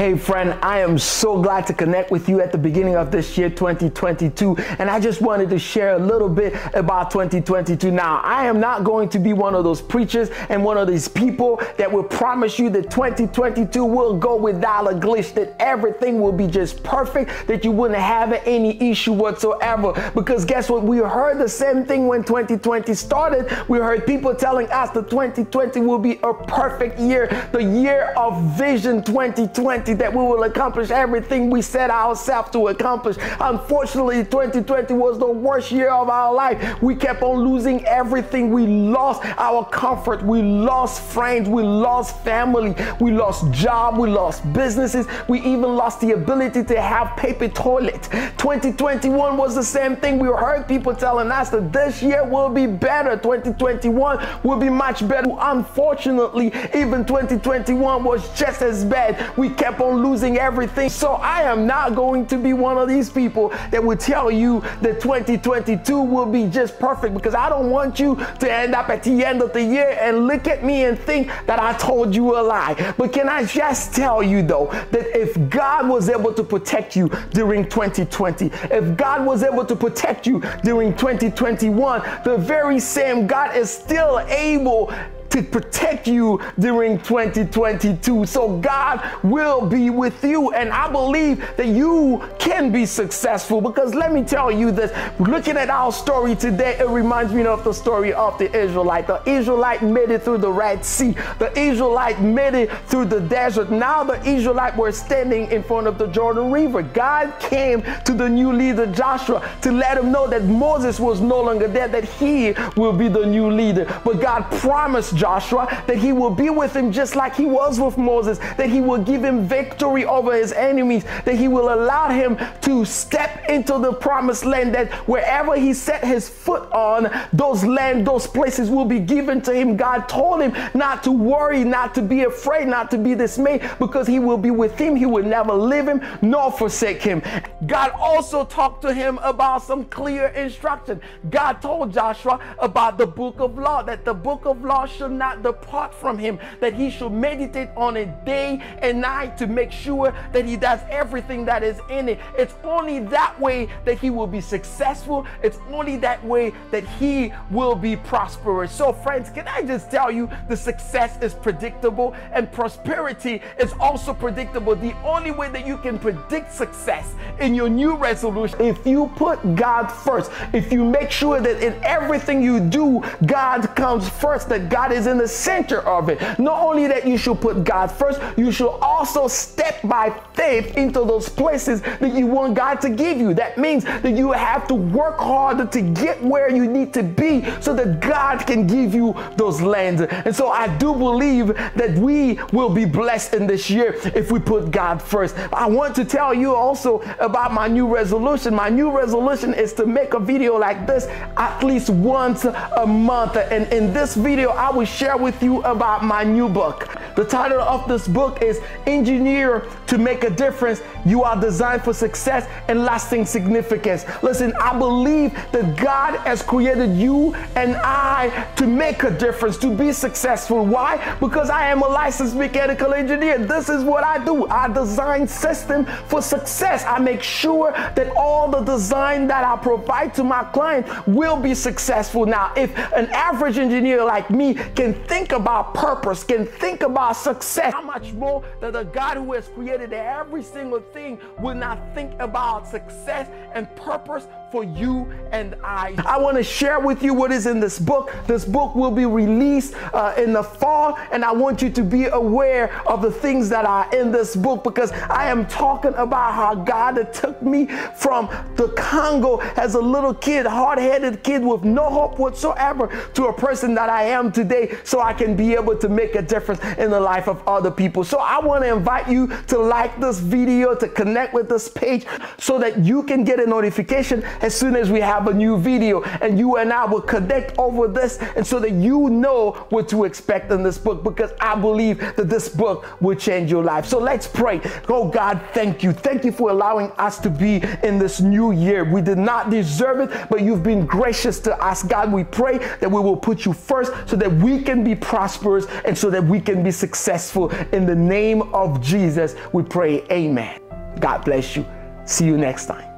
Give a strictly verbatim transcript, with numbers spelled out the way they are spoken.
Hey friend, I am so glad to connect with you at the beginning of this year twenty twenty-two, and I just wanted to share a little bit about twenty twenty-two. Now, I am not going to be one of those preachers and one of these people that will promise you that twenty twenty-two will go without a glitch, that everything will be just perfect, that you wouldn't have any issue whatsoever, because guess what? We heard the same thing when twenty twenty started. We heard people telling us that twenty twenty will be a perfect year, the year of vision twenty twenty, that we will accomplish everything we set ourselves to accomplish. Unfortunately, twenty twenty was the worst year of our life. We kept on losing everything. We lost our comfort. We lost friends. We lost family. We lost job. We lost businesses. We even lost the ability to have paper toilet. twenty twenty-one was the same thing. We heard people telling us that this year will be better. twenty twenty-one will be much better. Unfortunately, even twenty twenty-one was just as bad. We kept on losing everything. So I am not going to be one of these people that will tell you that twenty twenty-two will be just perfect, because I don't want you to end up at the end of the year and look at me and think that I told you a lie. But can I just tell you though, that if God was able to protect you during twenty twenty, if God was able to protect you during twenty twenty-one, the very same God is still able to protect you during twenty twenty-two. So God will be with you, and I believe that you can be successful, because let me tell you this, looking at our story today, it reminds me of the story of the Israelite. The Israelite made it through the Red Sea. The Israelite made it through the desert. Now the Israelite were standing in front of the Jordan River. God came to the new leader Joshua to let him know that Moses was no longer there, that he will be the new leader. But God promised Joshua that he will be with him just like he was with Moses, that he will give him victory over his enemies, that he will allow him to step into the promised land, that wherever he set his foot on, those land, those places will be given to him. God told him not to worry, not to be afraid, not to be dismayed, because he will be with him. He will never leave him nor forsake him. God also talked to him about some clear instruction. God told Joshua about the book of law, that the book of law should not depart from him, that he should meditate on it day and night to make sure that he does everything that is in it. It's only that way that he will be successful. It's only that way that he will be prosperous. So friends, can I just tell you, the success is predictable and prosperity is also predictable. The only way that you can predict success in your new resolution, if you put God first, if you make sure that in everything you do, God comes first, that God is is in the center of it. Not only that you should put God first, you should also step by faith into those places that you want God to give you. That means that you have to work harder to get where you need to be so that God can give you those lands. And so I do believe that we will be blessed in this year if we put God first. I want to tell you also about my new resolution. My new resolution is to make a video like this at least once a month. And in this video, I will share with you about my new book. The title of this book is Engineered to Make a Difference. You are designed for success and lasting significance. Listen, I believe that God has created you and I to make a difference, to be successful. Why? Because I am a licensed mechanical engineer. This is what I do. I design systems for success. I make sure that all the design that I provide to my client will be successful. Now, if an average engineer like me can think about purpose, can think about success, how much more that the God who has created every single thing will not think about success and purpose for you and I. I want to share with you what is in this book. This book will be released uh, in the fall, and I want you to be aware of the things that are in this book, because I am talking about how God took me from the Congo as a little kid, hard-headed kid with no hope whatsoever, to a person that I am today, so I can be able to make a difference in the life of other people. So I want to invite you to like this video, to connect with this page, so that you can get a notification as soon as we have a new video, and you and I will connect over this, and so that you know what to expect in this book, because I believe that this book will change your life. So let's pray. Oh God, thank you. Thank you for allowing us to be in this new year. We did not deserve it, but you've been gracious to us. God, we pray that we will put you first so that we can be prosperous and so that we can be successful. successful. In the name of Jesus, we pray. Amen. God bless you. See you next time.